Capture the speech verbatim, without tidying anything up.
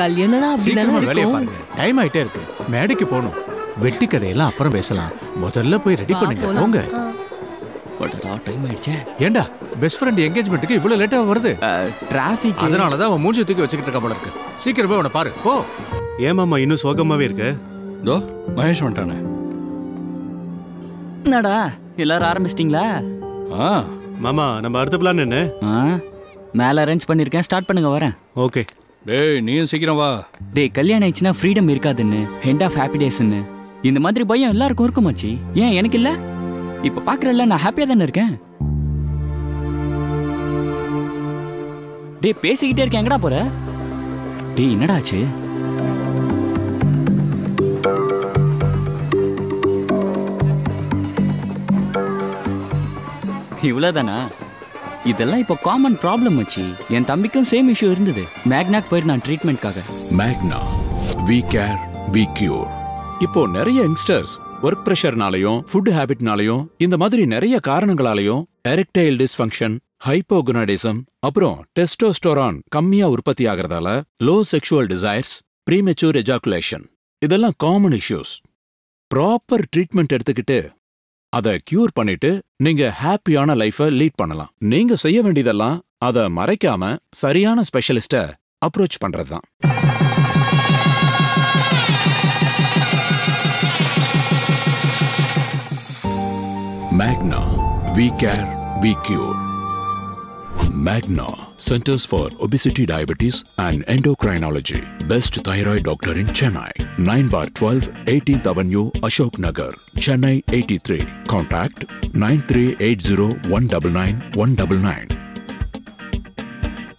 கல்யாணனா அப்படி தான இருக்கும். டைம் ஆயிட்டே இருக்கு. மேடைக்கு போணும். வெட்டி கதையெல்லாம் அப்புறம் பேசலாம். முதல்ல போய் ரெடி பண்ணுங்க. போங்க. பட்டடா டைம் ஆயிடுச்சே. ஏண்டா பெஸ்ட் ஃப்ரெண்ட் எங்கேஜ்மென்ட்க்கு இவ்வளவு லேட்டா வருது? டிராஃபிக். அதனால தான் அவன் மூஞ்சி தூக்கி வச்சிட்டு இருக்க போல இருக்கு. சீக்கிரம் போய் அவன பாரு. போ. ஏமாமா இன்னும் சோகமாவே இருக்க? தோ மகேஷ் வந்துட்டானே. என்னடா எல்லாரும் ஆரம்பிச்சிட்டீங்களா? ஆ மாமா நம்ம அடுத்த பிளான் என்ன? ஆ மேல அரேஞ்ச் பண்ணிருக்கேன். ஸ்டார்ட் பண்ணுங்க வரேன். ஓகே. டேய் நீயும் சீக்கிரம் வா. டேய் கல்யாணம் ஆயிடுச்சுனா ஃப்ரீடம் இருக்காதுன்னு ஹெண்ட் ஆஃப் ஹாப்பி டேஸ்ன்னு இந்த மாதிரி பயம் எல்லாருக்கும் இருக்குமாச்சி. ஏன் எனக்கு இல்ல? இப்ப பாக்குறல்ல நான் ஹாப்பியா தான இருக்கேன். டேய் பேசிக்கிட்டே இருக்கேன் எங்கடா போற? டேய் என்னடா ஆச்சு? இவ்வளோதானா? இதெல்லாம் இப்போ காமன் ப்ராப்ளம் ஆச்சு. என் தம்பிக்கும் சேம் இஷ்யூ இருந்தது. மேக்னாக் போயிருந்தான் ட்ரீட்மெண்ட்காக. மேக்னா வி கேர் வி கியூர். இப்போ நிறைய யங்ஸ்டர்ஸ் ஒர்க் ப்ரெஷர்னாலையும் ஃபுட் ஹேபிட்னாலையும் இந்த மாதிரி நிறைய காரணங்களாலையும் எரெக்டைல் டிஸ்ஃபங்க்ஷன், ஹைப்போகோனடிசம், அப்புறம் டெஸ்டோஸ்டெரான் கம்மியாக உற்பத்தி ஆகிறதால low sexual desires, premature ejaculation, இதெல்லாம் காமன் இஷ்யூஸ். ப்ராப்பர் ட்ரீட்மெண்ட் எடுத்துக்கிட்டு அதை கியூர் பண்ணிட்டு நீங்க ஹாப்பியான லைஃபை லீட் பண்ணலாம். நீங்க செய்ய வேண்டியதெல்லாம் அதை மறைக்காம சரியான ஸ்பெஷலிஸ்ட அப்ரோச் பண்றதுதான். Magna we care we cure. Magna centres for obesity, diabetes and endocrinology. Best thyroid doctor in Chennai. nine bar twelve, eighteenth Avenue, Ashok Nagar, Chennai eighty-three. Contact nine three eight zero one nine nine one nine nine.